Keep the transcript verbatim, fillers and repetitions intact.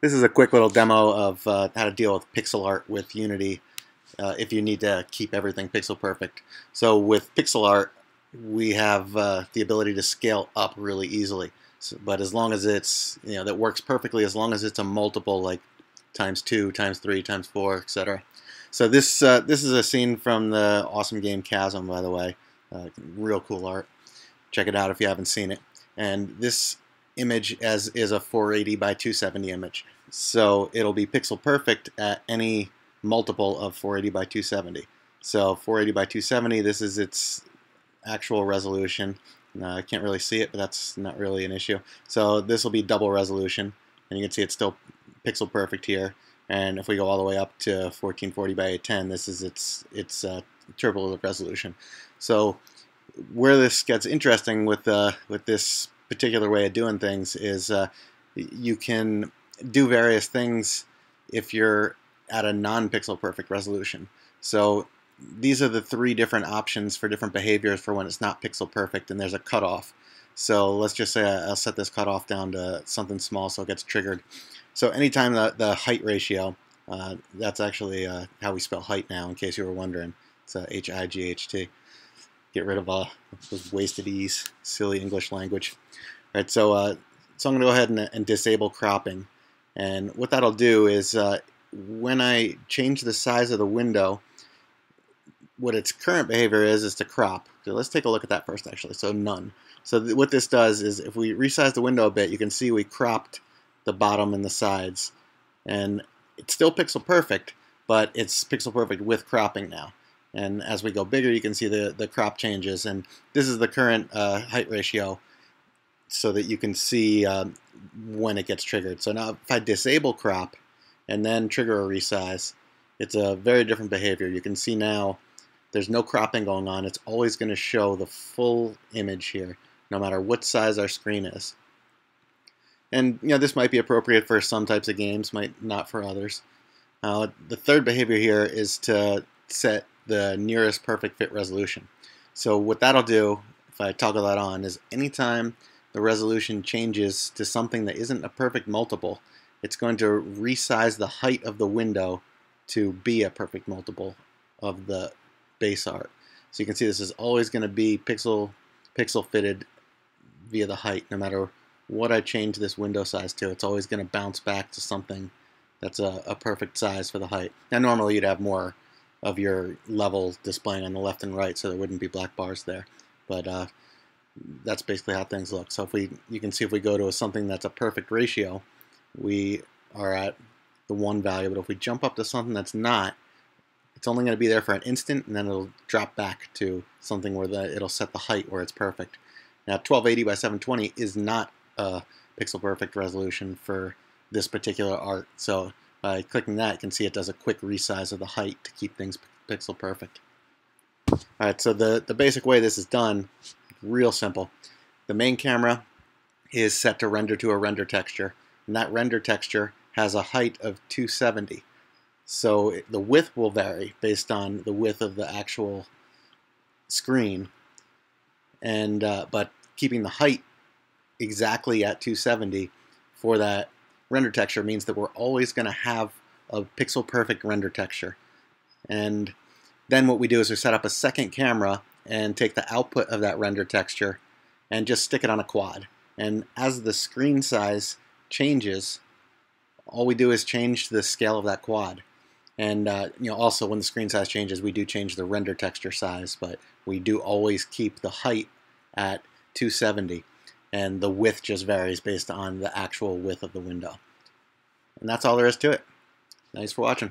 This is a quick little demo of uh, how to deal with pixel art with Unity uh, if you need to keep everything pixel perfect. So with pixel art, we have uh, the ability to scale up really easily. So, but as long as it's, you know, that works perfectly as long as it's a multiple, like times two, times three, times four, et cetera. So this, uh, this is a scene from the awesome game Chasm, by the way. Uh, real cool art. Check it out if you haven't seen it. And this image as is a four eighty by two seventy image, so it'll be pixel perfect at any multiple of four eighty by two seventy. So four eighty by two seventy, this is its actual resolution. Now, I can't really see it, but that's not really an issue. So this will be double resolution, and you can see it's still pixel perfect here. And if we go all the way up to fourteen forty by eight ten, this is its its uh, triple resolution. So where this gets interesting with uh, with this particular way of doing things is uh, you can do various things if you're at a non-pixel perfect resolution. So these are the three different options for different behaviors for when it's not pixel perfect, and there's a cutoff. So let's just say I'll set this cutoff down to something small so it gets triggered. So anytime the, the height ratio, uh, that's actually uh, how we spell height now, in case you were wondering. It's uh, H I G H T. Get rid of uh, those wasted e's, silly English language. All right, so, uh, so I'm going to go ahead and, and disable cropping. And what that'll do is uh, when I change the size of the window, what its current behavior is is to crop. So let's take a look at that first, actually. So none. So th what this does is if we resize the window a bit, you can see we cropped the bottom and the sides. And it's still pixel perfect, but it's pixel perfect with cropping now. And as we go bigger, you can see the, the crop changes. And this is the current uh, height ratio so that you can see um, when it gets triggered. So now if I disable crop and then trigger a resize, it's a very different behavior. You can see now there's no cropping going on. It's always going to show the full image here, no matter what size our screen is. And you know, this might be appropriate for some types of games, might not for others. Uh, the third behavior here is to set the nearest perfect fit resolution. So what that'll do, if I toggle that on, is anytime the resolution changes to something that isn't a perfect multiple, it's going to resize the height of the window to be a perfect multiple of the base art. So you can see this is always going to be pixel pixel fitted via the height. No matter what I change this window size to, it's always going to bounce back to something that's a, a perfect size for the height. Now normally you'd have more of your levels displaying on the left and right, so there wouldn't be black bars there. But uh, that's basically how things look. So if we, you can see if we go to something that's a perfect ratio, we are at the one value. But if we jump up to something that's not, it's only going to be there for an instant, and then it'll drop back to something where the, it'll set the height where it's perfect. Now twelve eighty by seven twenty is not a pixel perfect resolution for this particular art. So by clicking that, you can see it does a quick resize of the height to keep things pixel perfect. All right, so the, the basic way this is done, real simple. The main camera is set to render to a render texture, and that render texture has a height of two seventy. So it, the width will vary based on the width of the actual screen, and uh, but keeping the height exactly at two seventy for that render texture means that we're always going to have a pixel perfect render texture. And then what we do is we set up a second camera and take the output of that render texture and just stick it on a quad. And as the screen size changes, all we do is change the scale of that quad. And uh, you know, also when the screen size changes, we do change the render texture size, but we do always keep the height at two seventy. And the width just varies based on the actual width of the window. And that's all there is to it. Thanks for watching.